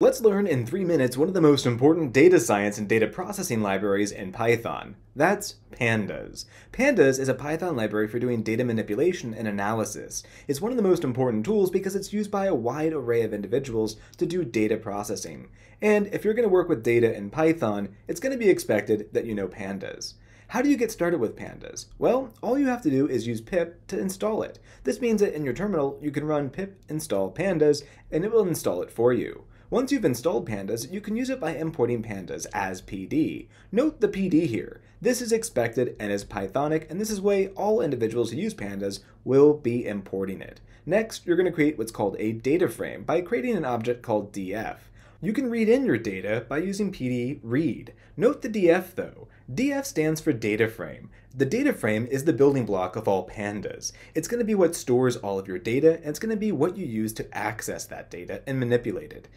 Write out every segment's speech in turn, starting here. Let's learn in 3 minutes one of the most important data science and data processing libraries in Python. That's Pandas. Pandas is a Python library for doing data manipulation and analysis. It's one of the most important tools because it's used by a wide array of individuals to do data processing. And if you're going to work with data in Python, it's going to be expected that you know Pandas. How do you get started with Pandas? Well, all you have to do is use pip to install it. This means that in your terminal, you can run pip install pandas, and it will install it for you. Once you've installed Pandas, you can use it by importing Pandas as PD. Note the PD here. This is expected and is Pythonic, and this is the way all individuals who use Pandas will be importing it. Next, you're going to create what's called a data frame by creating an object called df. You can read in your data by using PD read. Note the df though. df stands for data frame. The data frame is the building block of all pandas. It's going to be what stores all of your data, and it's going to be what you use to access that data and manipulate it.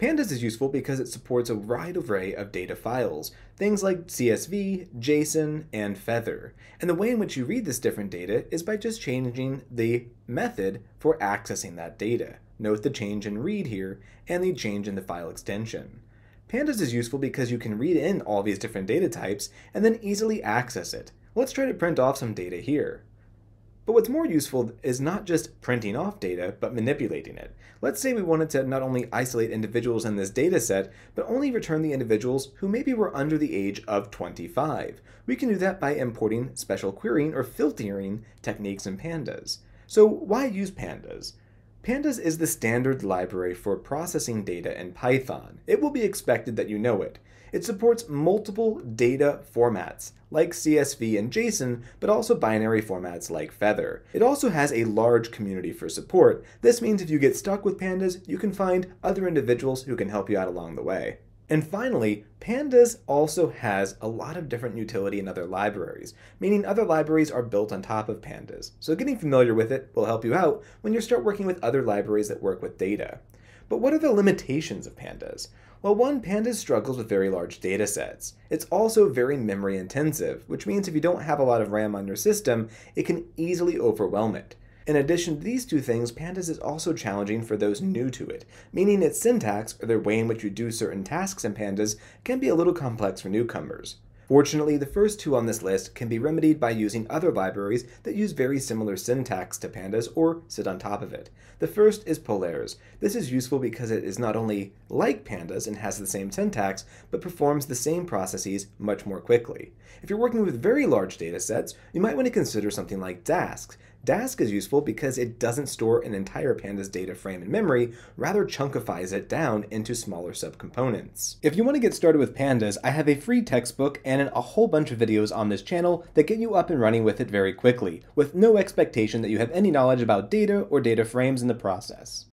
Pandas is useful because it supports a wide array of data files, things like CSV, JSON, and Feather. And the way in which you read this different data is by just changing the method for accessing that data. Note the change in read here and the change in the file extension. Pandas is useful because you can read in all these different data types and then easily access it. Let's try to print off some data here. But what's more useful is not just printing off data, but manipulating it. Let's say we wanted to not only isolate individuals in this data set, but only return the individuals who maybe were under the age of 25. We can do that by importing special querying or filtering techniques in Pandas. So why use Pandas? Pandas is the standard library for processing data in Python. It will be expected that you know it. It supports multiple data formats, like CSV and JSON, but also binary formats like Feather. It also has a large community for support. This means if you get stuck with Pandas, you can find other individuals who can help you out along the way. And finally, Pandas also has a lot of different utility in other libraries, meaning other libraries are built on top of Pandas. So getting familiar with it will help you out when you start working with other libraries that work with data. But what are the limitations of Pandas? Well, one, Pandas struggles with very large data sets. It's also very memory intensive, which means if you don't have a lot of RAM on your system, it can easily overwhelm it. In addition to these two things, Pandas is also challenging for those new to it, meaning its syntax, or the way in which you do certain tasks in Pandas, can be a little complex for newcomers. Fortunately, the first two on this list can be remedied by using other libraries that use very similar syntax to Pandas or sit on top of it. The first is Polars. This is useful because it is not only like Pandas and has the same syntax, but performs the same processes much more quickly. If you're working with very large data sets, you might want to consider something like Dask. Dask is useful because it doesn't store an entire Pandas data frame in memory, rather chunkifies it down into smaller subcomponents. If you want to get started with Pandas, I have a free textbook and a whole bunch of videos on this channel that get you up and running with it very quickly, with no expectation that you have any knowledge about data or data frames in the process.